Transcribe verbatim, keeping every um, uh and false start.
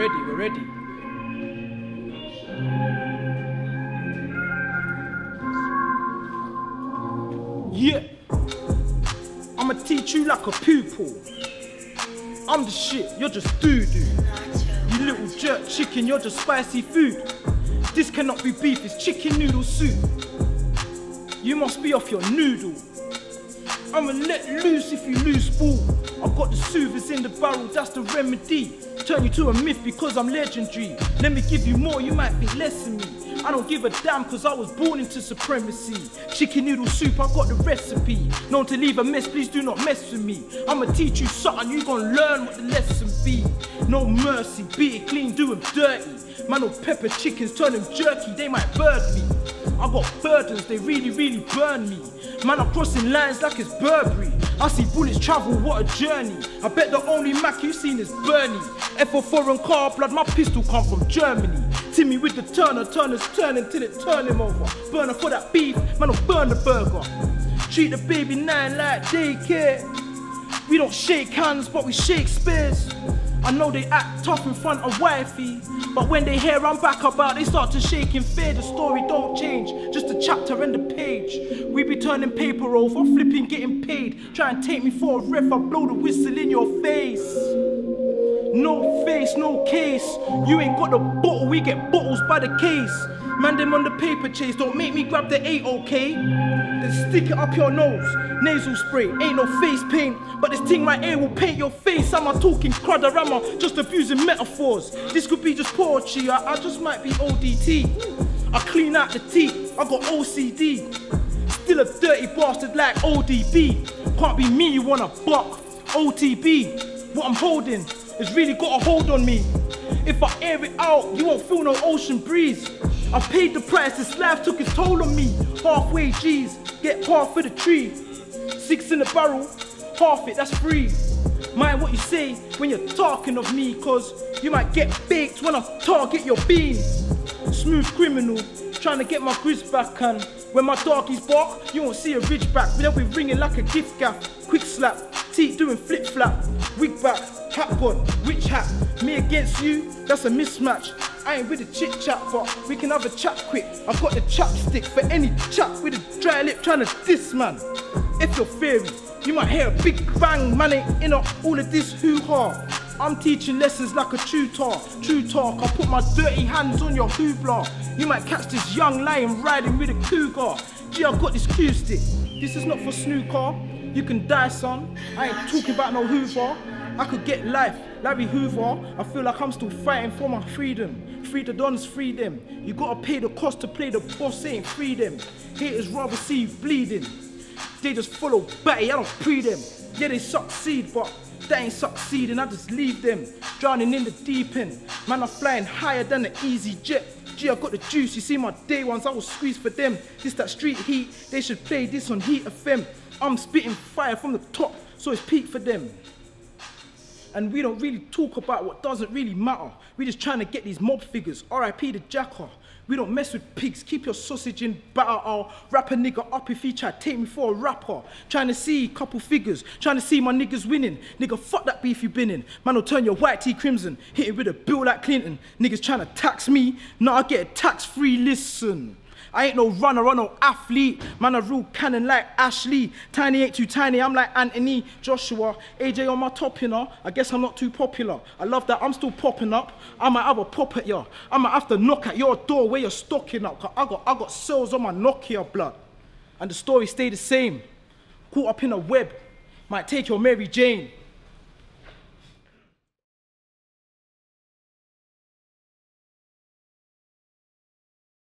ready, we're ready. Yeah. I'ma teach you like a pupil. I'm the shit, you're just doo-doo. You little jerk chicken, you're just spicy food. This cannot be beef, it's chicken noodle soup. You must be off your noodle. I'ma let loose if you lose ball. I've got the soothers in the barrel, that's the remedy. Turn you to a myth because I'm legendary. Let me give you more, you might think less of me. I don't give a damn cause I was born into supremacy. Chicken noodle soup, I've got the recipe. Known to leave a mess, please do not mess with me. I'ma teach you something, you gon' learn what the lesson be. No mercy, beat it clean, do them dirty. Man will pepper chickens, turn them jerky, they might bird me. I got burdens, they really, really burn me. Man, I'm crossing lines like it's Burberry. I see bullets travel, what a journey. I bet the only Mac you've seen is Bernie. F for foreign car, blood, my pistol come from Germany. Timmy with the turner, turner's turning till it turn him over. Burner for that beef, man, I'll burn the burger. Treat the baby nine like daycare. We don't shake hands, but we shake spears. I know they act tough in front of wifey, but when they hear I'm back about, they start to shake in fear. The story don't change, just a chapter and the page. We be turning paper over, flipping, getting paid. Try and take me for a ref, I blow the whistle in your face. No face, no case. You ain't got the bottle, we get bottles by the case. Man, them on the paper chase, don't make me grab the eight, okay? Then stick it up your nose. Nasal spray, ain't no face paint, but this thing right here will paint your face. Am I talking crud or am I just abusing metaphors? This could be just poetry, I, I just might be O D T. I clean out the teeth, I got O C D. Still a dirty bastard like O D B. Can't be me, you wanna buck. O T B, what I'm holding has really got a hold on me. If I air it out, you won't feel no ocean breeze. I paid the price, this life took its toll on me. Halfway G's, get half of the tree. Six in the barrel, half it, that's free. Mind what you say when you're talking of me, cause you might get baked when I target your beans. Smooth criminal, trying to get my grizz back, and when my doggies bark, you won't see a ridge back. They'll be ringing like a gift gaff, quick slap, teeth doing flip flap, wig back, hat god, witch hat. Me against you, that's a mismatch. I ain't with a chit chat, but we can have a chat quick. I've got the chapstick for any chap with a dry lip trying to diss, man. If you're theory, you might hear a big bang, man ain't in all of this hoo-ha. I'm teaching lessons like a tutor, true talk. I put my dirty hands on your hoopla. You might catch this young lion riding with a cougar. Gee, I've got this cue stick. This is not for snooker. You can die, son. I ain't talking about no hoover. I could get life, Larry Hoover. I feel like I'm still fighting for my freedom. Free the dons, free them. You gotta pay the cost to play the boss, ain't free them. Haters rather see you bleeding. They just follow batty, I don't pre them. Yeah, they succeed, but that ain't succeeding, I just leave them. Drowning in the deep end. Man, I'm flying higher than an easy jet. Gee, I got the juice, you see my day ones, I will squeeze for them. This that street heat, they should play this on Heat F M. I'm spitting fire from the top, so it's peak for them. And we don't really talk about what doesn't really matter. We're just trying to get these mob figures, R I P the jacker. We don't mess with pigs, keep your sausage in batter. I'll wrap a nigga up if he try to take me for a rapper. Trying to see couple figures, trying to see my niggas winning. Nigga, fuck that beef you been in. Man will turn your white tea crimson, hit it with a bill like Clinton. Niggas trying to tax me, nah, I get a tax-free, listen. I ain't no runner, I'm no athlete. Man, I rule cannon like Ashley. Tiny ain't too tiny, I'm like Anthony, Joshua, A J on my top, you know. I guess I'm not too popular. I love that I'm still popping up. I might have a pop at ya. I might have to knock at your door where you're stocking up. Cause I got, I got cells on my Nokia blood. And the story stay the same. Caught up in a web, might take your Mary Jane.